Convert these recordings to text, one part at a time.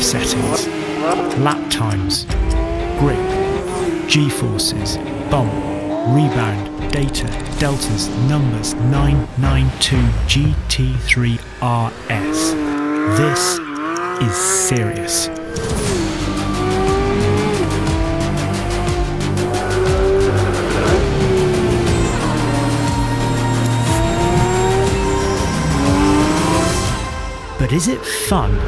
drive settings, lap times, grip, g-forces, bump, rebound, data, deltas, numbers, 992 GT3 RS. This is serious. But is it fun?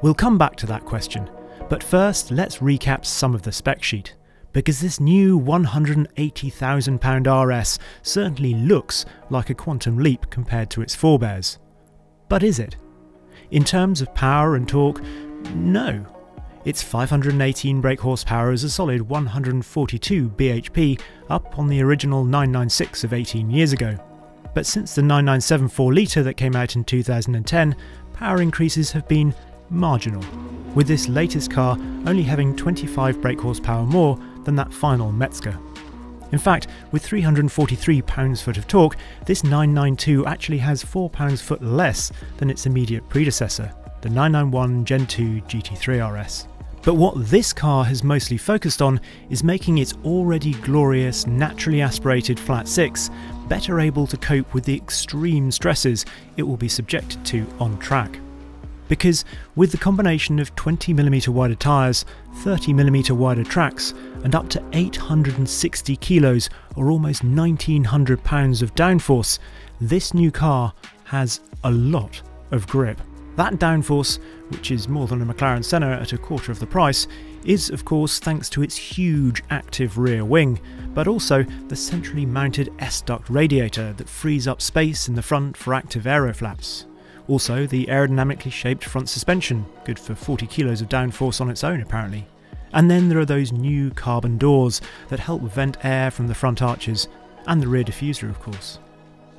We'll come back to that question, but first let's recap some of the spec sheet, because this new £180,000 RS certainly looks like a quantum leap compared to its forebears. But is it? In terms of power and torque, no. Its 518 brake horsepower is a solid 142 bhp, up on the original 996 of 18 years ago. But since the 997 4-litre that came out in 2010, power increases have been marginal, with this latest car only having 25 brake horsepower more than that final Metzger. In fact, with 343 pounds-foot of torque, this 992 actually has 4 pounds-foot less than its immediate predecessor, the 991 Gen 2 GT3 RS. But what this car has mostly focused on is making its already glorious, naturally aspirated flat six better able to cope with the extreme stresses it will be subjected to on track. Because with the combination of 20mm wider tyres, 30mm wider tracks, and up to 860 kilos or almost 1900 pounds of downforce, this new car has a lot of grip. That downforce, which is more than a McLaren Senna at a quarter of the price, is of course thanks to its huge active rear wing, but also the centrally mounted S-duct radiator that frees up space in the front for active aeroflaps. Also the aerodynamically shaped front suspension, good for 40 kilos of downforce on its own apparently. And then there are those new carbon doors that help vent air from the front arches, and the rear diffuser of course.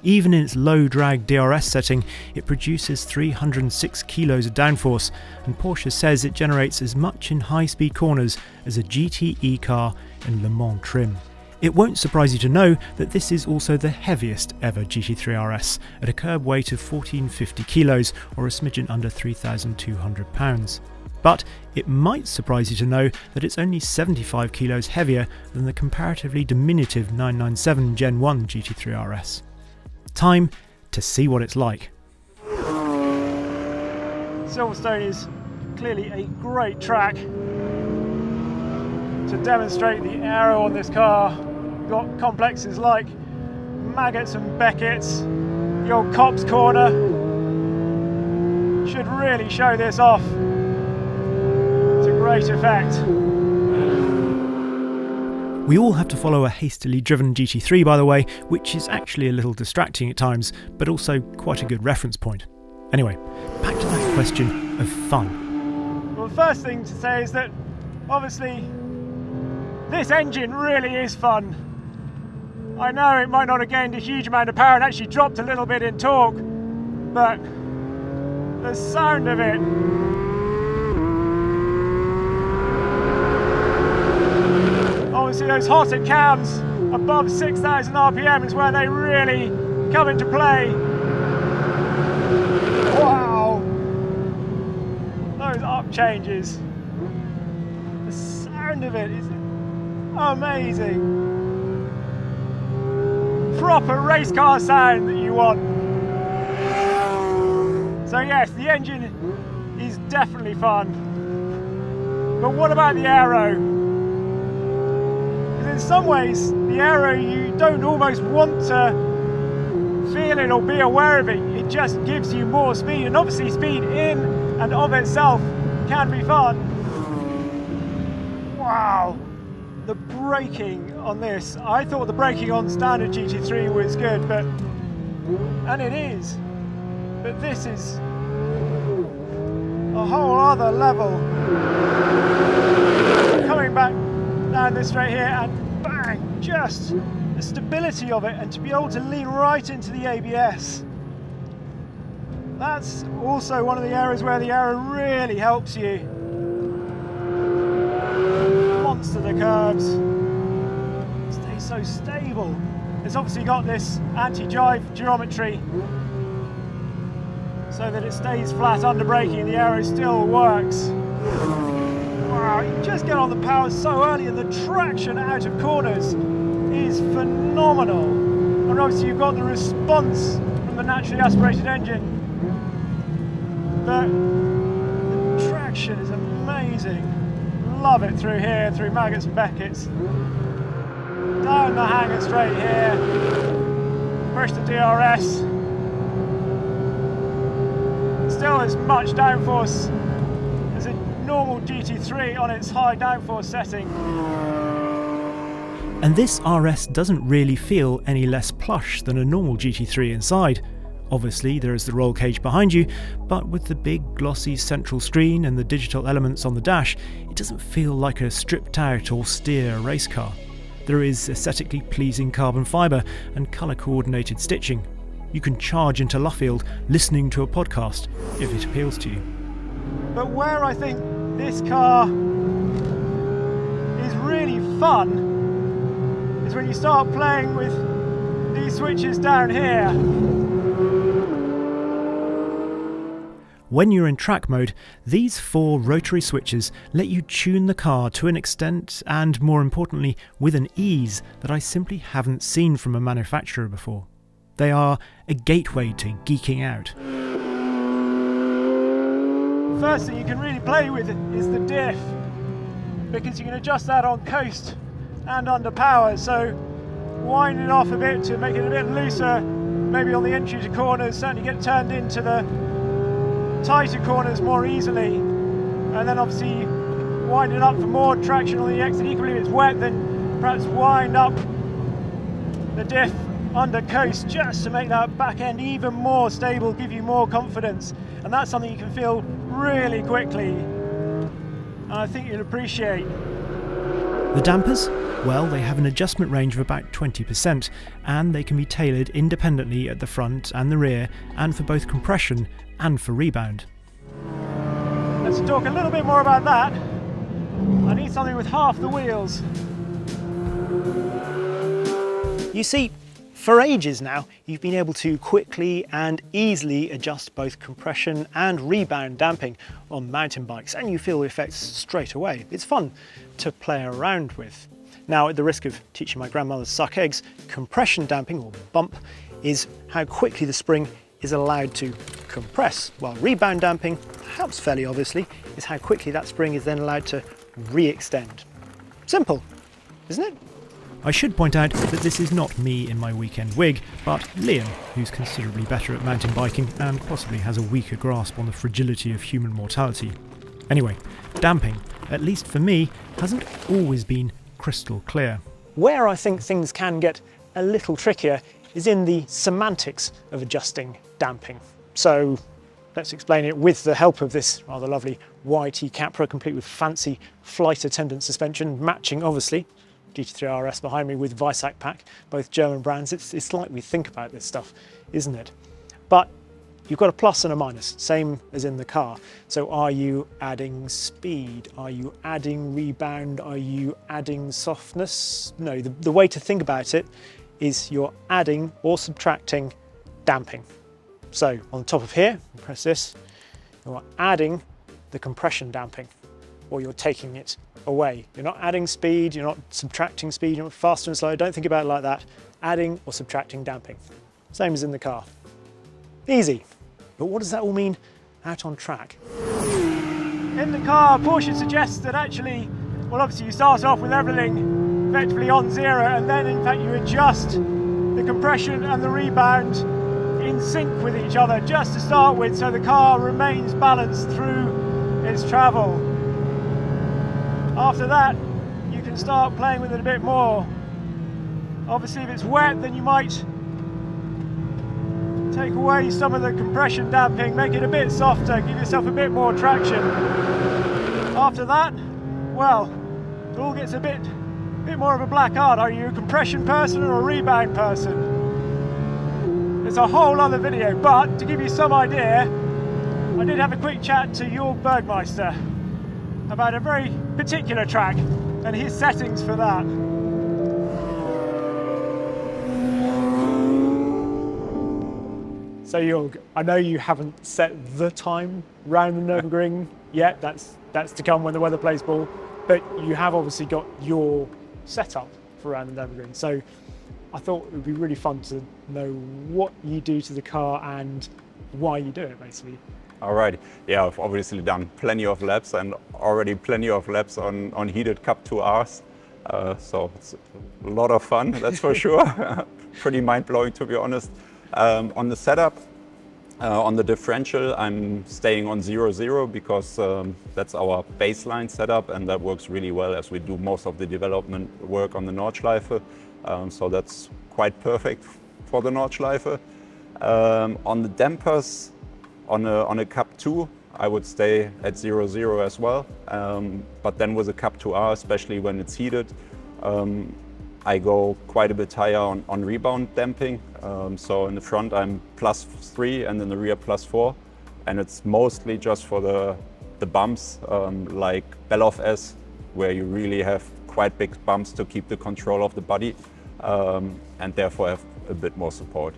Even in its low-drag DRS setting, it produces 306 kilos of downforce, and Porsche says it generates as much in high-speed corners as a GTE car in Le Mans trim. It won't surprise you to know that this is also the heaviest ever GT3 RS, at a curb weight of 1450 kilos, or a smidgen under 3,200 pounds. But it might surprise you to know that it's only 75 kilos heavier than the comparatively diminutive 997 Gen 1 GT3 RS. Time to see what it's like. Silverstone is clearly a great track to demonstrate the aero on this car. We've got complexes like Maggotts and Beckett's, the old Cops Corner. Should really show this off to great effect. We all have to follow a hastily driven GT3, by the way, which is actually a little distracting at times, but also quite a good reference point. Anyway, back to that question of fun. Well, the first thing to say is that, obviously, this engine really is fun. I know it might not have gained a huge amount of power and actually dropped a little bit in torque, but the sound of it, obviously those hotter cams above 6,000 RPM is where they really come into play. Wow! Those up changes. The sound of it is amazing. Proper race car sound that you want. So yes, the engine is definitely fun. But what about the aero? In some ways, the aero, you don't almost want to feel it or be aware of it. It just gives you more speed, and obviously speed in and of itself can be fun. Wow, the braking on this. I thought the braking on standard GT3 was good, but, and it is, but this is a whole other level. Coming back down this straight here and bang, just the stability of it, and to be able to lean right into the ABS. That's also one of the areas where the aero really helps you. Monster the curbs. Stays so stable. It's obviously got this anti-jive geometry so that it stays flat under braking and the aero still works. Wow, you just get on the power so early and the traction out of corners is phenomenal. And obviously you've got the response from the naturally aspirated engine. The traction is amazing. Love it through here, through Maggotts and Becketts. Down the hangar straight here. Push the DRS. Still as much downforce as a normal GT3 on its high downforce setting. And this RS doesn't really feel any less plush than a normal GT3 inside. Obviously there is the roll cage behind you, but with the big glossy central screen and the digital elements on the dash, it doesn't feel like a stripped out austere race car. There is aesthetically pleasing carbon fibre and colour coordinated stitching. You can charge into Luffield listening to a podcast if it appeals to you. But where I think this car is really fun is when you start playing with these switches down here. When you're in track mode, these four rotary switches let you tune the car to an extent and, more importantly, with an ease that I simply haven't seen from a manufacturer before. They are a gateway to geeking out. First thing you can really play with is the diff, because you can adjust that on coast and under power, so wind it off a bit to make it a bit looser, maybe on the entry to corners, certainly get turned into the tighter corners more easily, and then obviously wind it up for more traction on the exit equally. If it's wet, then perhaps wind up the diff under coast just to make that back end even more stable, give you more confidence, and that's something you can feel really quickly, and I think you'll appreciate. The dampers? Well, they have an adjustment range of about 20% and they can be tailored independently at the front and the rear, and for both compression and for rebound. Let's talk a little bit more about that. I need something with half the wheels. You see, for ages now, you've been able to quickly and easily adjust both compression and rebound damping on mountain bikes, and you feel the effects straight away. It's fun to play around with. Now, at the risk of teaching my grandmother to suck eggs, compression damping, or bump, is how quickly the spring is allowed to compress, while rebound damping, perhaps fairly obviously, is how quickly that spring is then allowed to re-extend. Simple, isn't it? I should point out that this is not me in my weekend wig, but Liam, who's considerably better at mountain biking and possibly has a weaker grasp on the fragility of human mortality. Anyway, damping, at least for me, hasn't always been crystal clear. Where I think things can get a little trickier is in the semantics of adjusting damping. So let's explain it with the help of this rather lovely YT Capra, complete with fancy flight attendant suspension, matching obviously GT3 RS behind me with Weissach pack, both German brands. It's like we think about this stuff, isn't it? But you've got a plus and a minus, same as in the car. So are you adding speed? Are you adding rebound? Are you adding softness? No, the way to think about it is you're adding or subtracting damping. So on top of here, press this, you're adding the compression damping, or you're taking it away. You're not adding speed, you're not subtracting speed, you're not faster and slower, don't think about it like that. Adding or subtracting damping, same as in the car. Easy, but what does that all mean out on track? In the car, Porsche suggests that actually, well obviously you start off with everything effectively on zero, and then in fact you adjust the compression and the rebound in sync with each other just to start with, so the car remains balanced through its travel. After that you can start playing with it a bit more. Obviously if it's wet, then you might take away some of the compression damping, make it a bit softer, give yourself a bit more traction. After that, well, it all gets a bit more of a black art. Are you a compression person or a rebound person? It's a whole other video, but to give you some idea, I did have a quick chat to Jörg Bergmeister about a very particular track and his settings for that. So Jörg, I know you haven't set the time round the Nürburgring yet, that's to come when the weather plays ball, but you have obviously got your setup for around the Nürburgring. So I thought it would be really fun to know what you do to the car and why you do it, basically. All right. Yeah, I've obviously done plenty of laps and already plenty of laps on heated Cup 2Rs. So it's a lot of fun, that's for sure. Pretty mind-blowing, to be honest. On the setup, on the differential, I'm staying on 0-0 because that's our baseline setup, and that works really well as we do most of the development work on the Nordschleife. So that's quite perfect for the Nordschleife. On the dampers, on a Cup 2, I would stay at 0-0 as well. But then with a Cup 2R, especially when it's heated, I go quite a bit higher on rebound damping. So in the front I'm +3 and in the rear +4. And it's mostly just for the bumps, like Bellof S, where you really have quite big bumps to keep the control of the body, and therefore have a bit more support.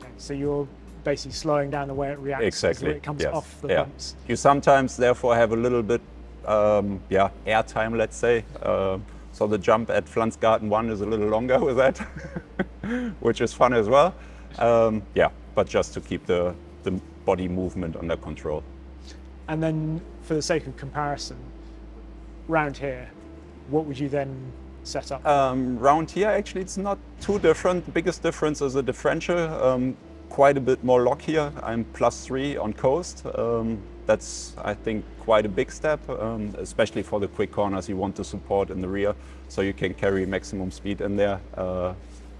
Okay, so you're basically slowing down the way it reacts. Exactly. It comes off the bumps. You sometimes therefore have a little bit air time, let's say. So the jump at Flansgarten 1 is a little longer with that, which is fun as well. But just to keep the body movement under control. And then for the sake of comparison, round here, what would you then set up? Round here, actually, it's not too different. The biggest difference is the differential. Quite a bit more lock here. I'm +3 on coast. That's, I think, quite a big step, especially for the quick corners you want to support in the rear, so you can carry maximum speed in there.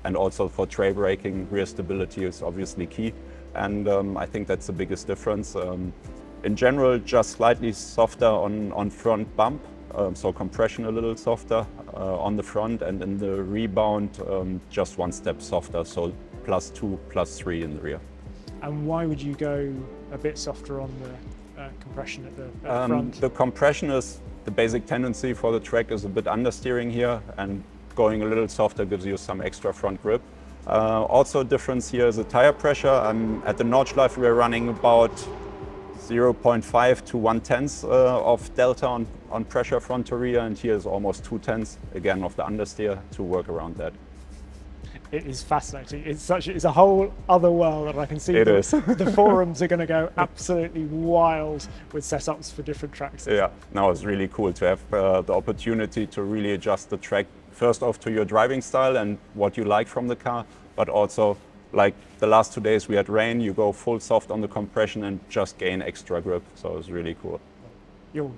And also for trail braking, rear stability is obviously key. And I think that's the biggest difference. In general, just slightly softer on front bump, so compression a little softer on the front, and in the rebound, just one step softer, so +2, +3 in the rear. And why would you go a bit softer on the compression at the front? The compression is the basic tendency for the track is a bit understeering here, and going a little softer gives you some extra front grip. Also a difference here is the tire pressure. At the Nordschleife we're running about 0.5 to 1/10 of delta on pressure front to rear, and here is almost 2/10 again of the understeer to work around that. It is fascinating. It's a whole other world, and I can see the forums are going to go absolutely wild with setups for different tracks. Yeah, no, it's really cool to have the opportunity to really adjust the track, first off to your driving style and what you like from the car, but also like the last 2 days we had rain, you go full soft on the compression and just gain extra grip. So it's really cool. Jörg,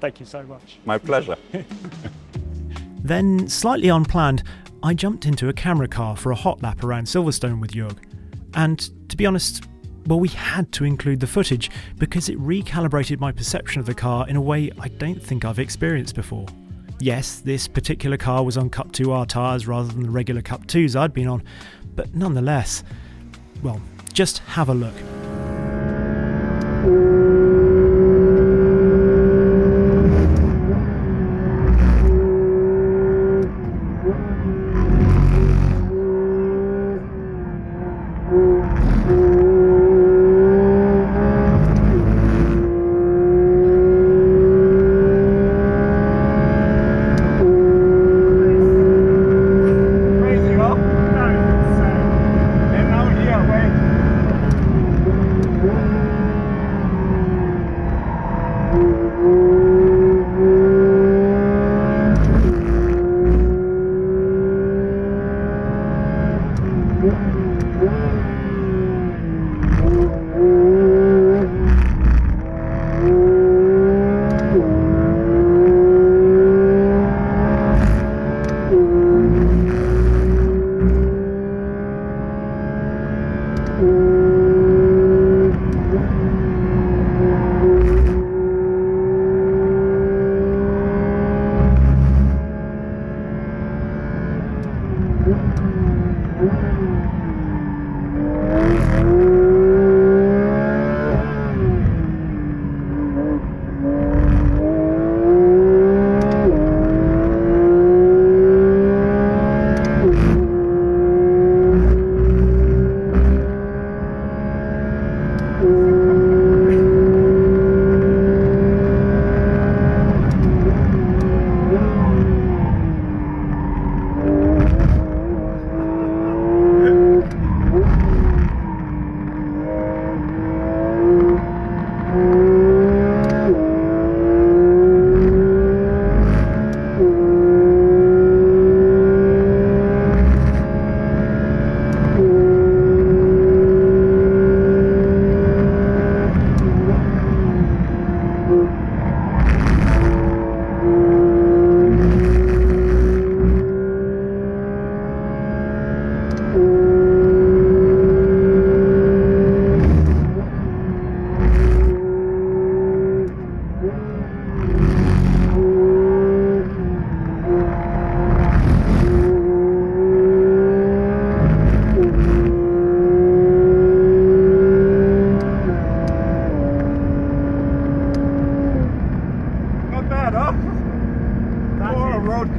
thank you so much. My pleasure. Then, slightly unplanned, I jumped into a camera car for a hot lap around Silverstone with Jörg, and to be honest, well, we had to include the footage because it recalibrated my perception of the car in a way I don't think I've experienced before. Yes, this particular car was on Cup 2R tyres rather than the regular Cup 2s I'd been on, but nonetheless, well, just have a look.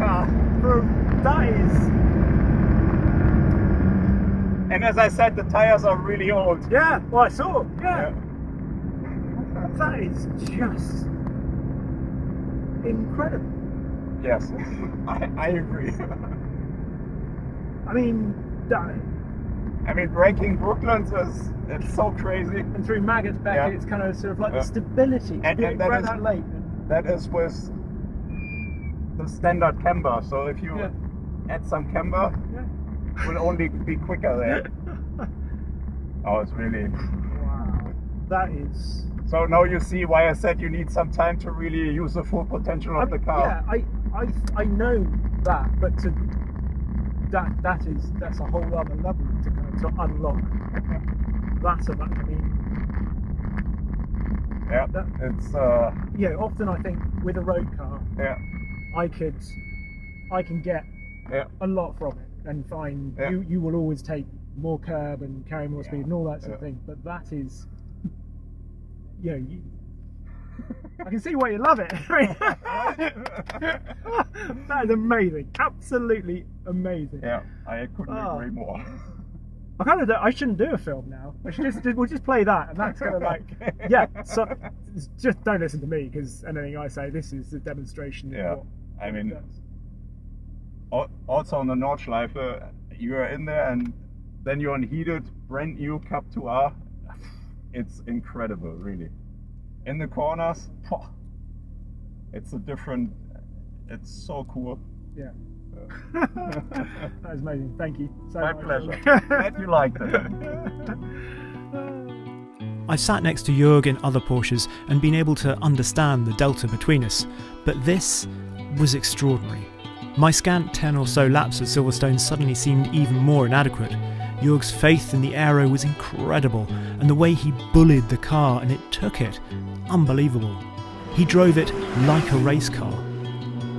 Capra through. That is. And as I said, the tires are really old. Yeah, well, I saw. Yeah. That is just incredible. Yes, I agree. I mean, breaking Brooklands is, it's so crazy. And through Maggotts back, yeah. It's kind of sort of like the stability. And that, is, late. That is with the standard camber. So if you add some camber, it will only be quicker there. Oh, it's really... Wow, that is... So now you see why I said you need some time to really use the full potential of the car. Yeah, I know that, but to that's a whole other level to kind of, unlock. That's about. I mean, yeah, that, it's yeah. Often I think with a road car, I can get a lot from it and find you will always take more curb and carry more speed and all that sort of thing. But that is. You know, I can see why you love it. That is amazing, absolutely amazing. Yeah, I couldn't agree more. I kind of, I shouldn't do a film now. I should just, we'll just play that, and that's kind of like, So just don't listen to me because anything I say, this is the demonstration. Yeah, of what I mean, also on the Nordschleife, you are in there, and then you're on heated, brand new Cup 2R. It's incredible, really. In the corners, it's a different, it's so cool. Yeah. That is amazing. Thank you so much. My pleasure. Glad you liked it. I've sat next to Jörg in other Porsches and been able to understand the delta between us, but this was extraordinary. My scant 10 or so laps at Silverstone suddenly seemed even more inadequate. Jörg's faith in the aero was incredible, and the way he bullied the car and it took it, unbelievable. He drove it like a race car.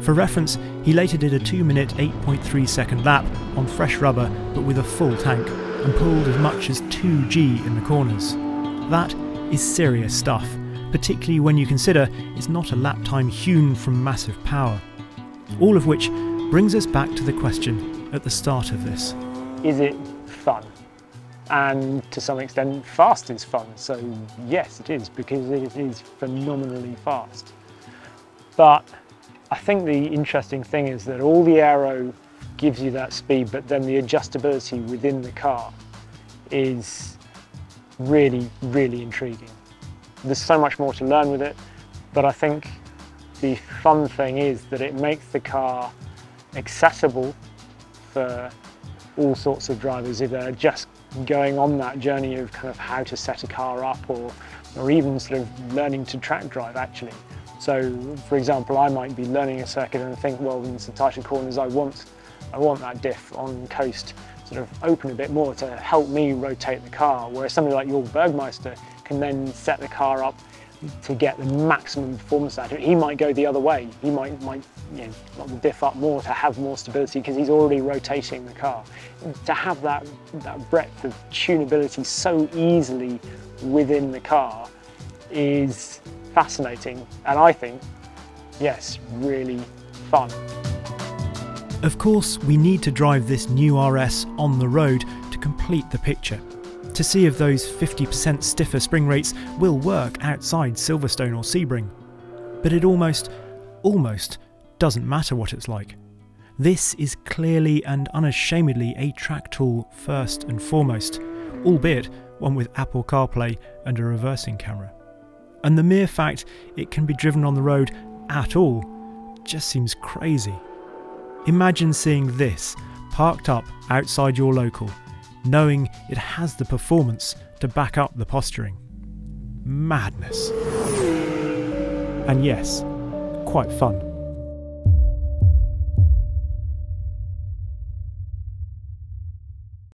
For reference, he later did a 2-minute 8.3 second lap on fresh rubber but with a full tank, and pulled as much as 2G in the corners. That is serious stuff, particularly when you consider it's not a lap time hewn from massive power. All of which brings us back to the question at the start of this. Is it fun? And to some extent, fast is fun. So yes, it is, because it is phenomenally fast. But I think the interesting thing is that all the aero gives you that speed, but then the adjustability within the car is really, really intriguing. There's so much more to learn with it, but I think the fun thing is that it makes the car accessible for all sorts of drivers, if they're just going on that journey of kind of how to set a car up, or even sort of learning to track drive actually. So for example, I might be learning a circuit and think, well, in some tighter corners I want that diff on coast sort of open a bit more to help me rotate the car, whereas somebody like Jörg Bergmeister can then set the car up to get the maximum performance out of it. He might go the other way. He might you know, lock the diff up more to have more stability because he's already rotating the car. To have that breadth of tunability so easily within the car is fascinating, and I think, yes, really fun. Of course, we need to drive this new RS on the road to complete the picture. To see if those 50% stiffer spring rates will work outside Silverstone or Sebring. But it almost doesn't matter what it's like. This is clearly and unashamedly a track tool first and foremost, albeit one with Apple CarPlay and a reversing camera. And the mere fact it can be driven on the road at all just seems crazy. Imagine seeing this parked up outside your local, knowing it has the performance to back up the posturing. Madness. And yes, quite fun.